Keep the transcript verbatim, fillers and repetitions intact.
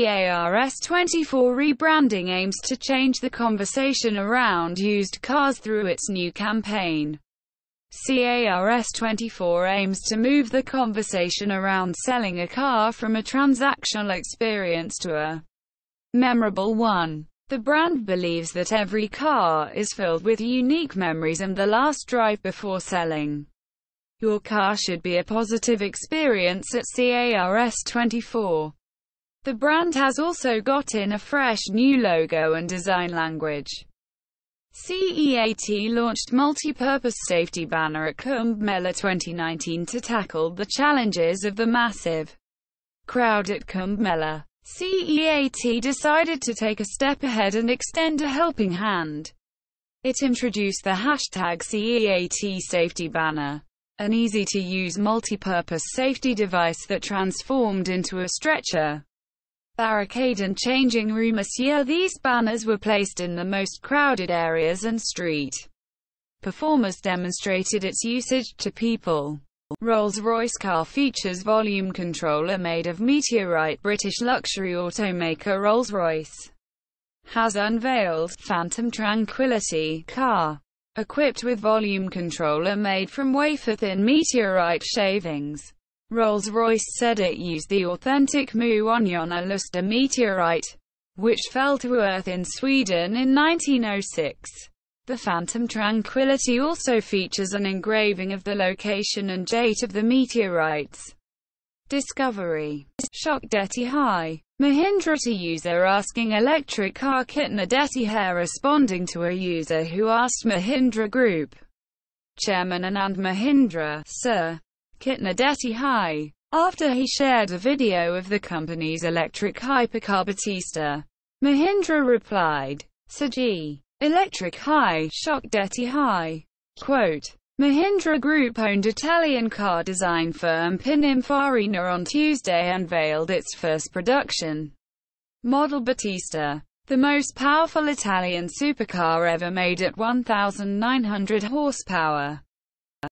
The C A R S twenty-four rebranding aims to change the conversation around used cars through its new campaign. C A R S twenty-four aims to move the conversation around selling a car from a transactional experience to a memorable one. The brand believes that every car is filled with unique memories, and the last drive before selling your car should be a positive experience at C A R S twenty-four. The brand has also got in a fresh new logo and design language. C E A T launched multi-purpose safety banner at Kumbh Mela twenty nineteen to tackle the challenges of the massive crowd at Kumbh Mela. C E A T decided to take a step ahead and extend a helping hand. It introduced the hashtag C E A T safety banner, an easy-to-use multi-purpose safety device that transformed into a stretcher, barricade and changing room. This year these banners were placed in the most crowded areas, and street performers demonstrated its usage to people. Rolls-Royce car features volume controller made of meteorite. British luxury automaker Rolls-Royce has unveiled Phantom Tranquillity car, equipped with volume controller made from wafer-thin meteorite shavings. Rolls-Royce said it used the authentic Muonionalusta meteorite, which fell to Earth in Sweden in nineteen oh six. The Phantom Tranquillity also features an engraving of the location and date of the meteorite's discovery. Shock Detti High. Mahindra to user asking electric car kitna Detti Hai. Responding to a user who asked Mahindra Group Chairman Anand Mahindra, "Sir, kitna Detti Hai," after he shared a video of the company's electric hypercar Battista. Mahindra replied, "Saji, electric high, shock Detti High." Quote, Mahindra Group-owned Italian car design firm Pininfarina on Tuesday unveiled its first production model Battista, the most powerful Italian supercar ever made at one thousand nine hundred horsepower.